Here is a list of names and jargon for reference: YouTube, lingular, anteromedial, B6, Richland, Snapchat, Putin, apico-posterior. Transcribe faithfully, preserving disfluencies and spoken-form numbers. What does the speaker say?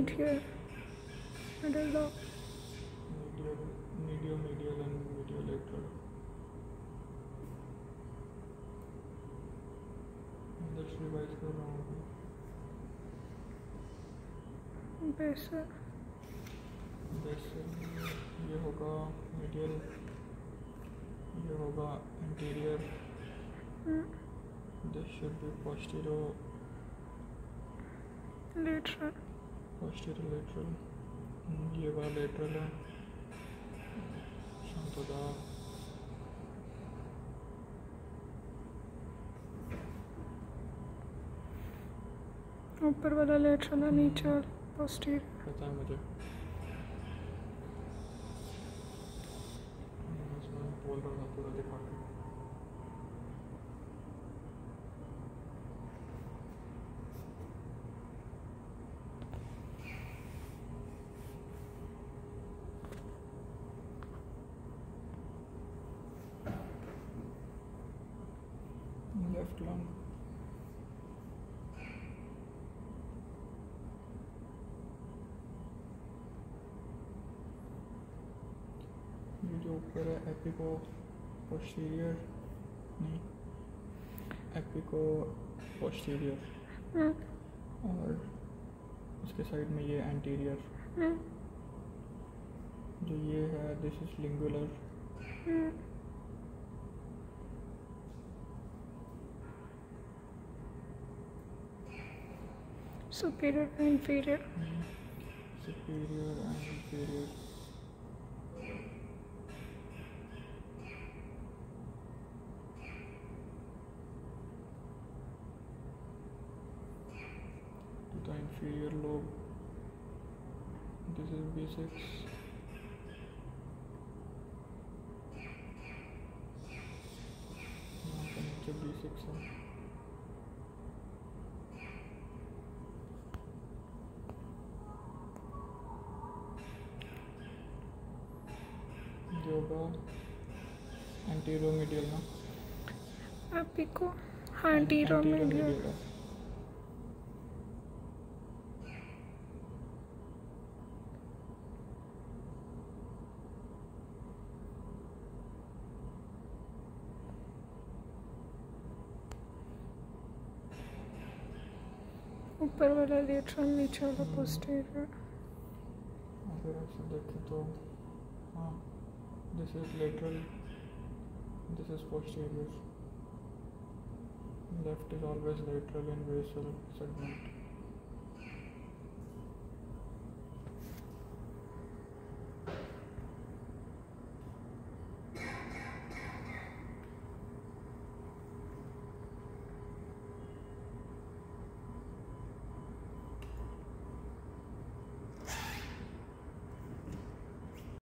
meet here? I don't know. Medial, medial, and medial electrode. That's revised the wrong way. Basal. Basal. ये होगा medial. ये होगा anterior. This should be posterior. Lateral. Posterior lateral. ये वाला lateral है. Shantada. ऊपर वाला lateral है, नीचे वाला posterior. पता है मुझे. इसमें बोल रहा था पूरा department. Left lung. ये जो ऊपर है apico-posterior नहीं, apico-posterior hmm. और उसके साइड में ये anterior hmm. जो ये है this is lingular hmm. Superior and inferior. Mm. Superior and inferior. To the inferior lobe. This is B six. Now B six. Hai. Anteromedial ना? Apico, हाँ anteromedial. ऊपर वाला lateral, नीचे वाला posterior. अगर ऐसे देखें तो हाँ, this is lateral. This is posterior. Left is always lateral in basal segment.